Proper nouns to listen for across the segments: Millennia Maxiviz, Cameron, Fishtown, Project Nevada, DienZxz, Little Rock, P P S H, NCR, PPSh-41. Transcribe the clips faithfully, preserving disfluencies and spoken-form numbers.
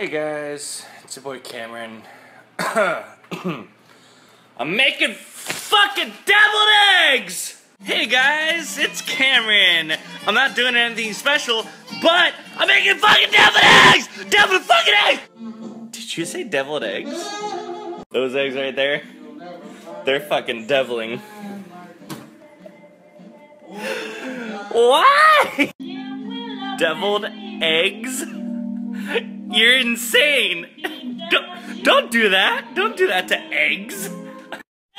Hey guys, it's your boy Cameron. I'm making fucking deviled eggs! Hey guys, it's Cameron. I'm not doing anything special, but I'm making fucking deviled eggs! Deviled fucking eggs! Did you say deviled eggs? Those eggs right there, they're fucking deviling. Why? Deviled eggs? You're insane! Don't, don't do that! Don't do that to eggs! Eggs!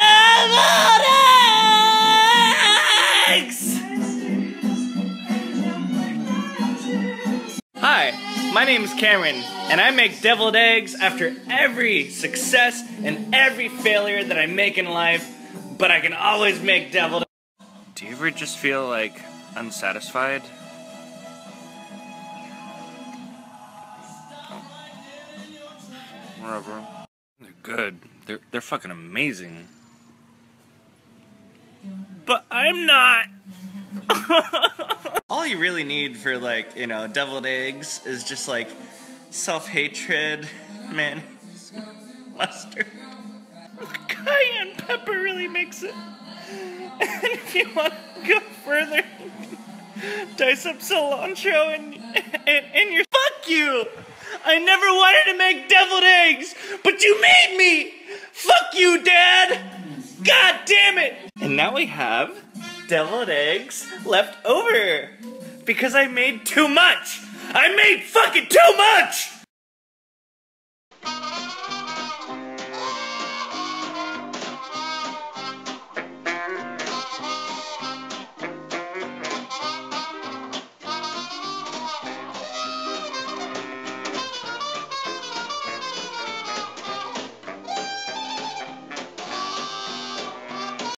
Hi, my name is Cameron, and I make deviled eggs after every success and every failure that I make in life, but I can always make deviled eggs. Do you ever just feel, like, unsatisfied? Whatever. They're good. They're they're fucking amazing. But I'm not. All you really need for, like, you know, deviled eggs is just, like, self-hatred, man, mustard, cayenne pepper really makes it. And if you want to go further, dice up cilantro and and, and your fuck you. I never wanted to make deviled eggs, but you made me! Fuck you, Dad! God damn it! And now we have deviled eggs left over. Because I made too much! I made fucking too much!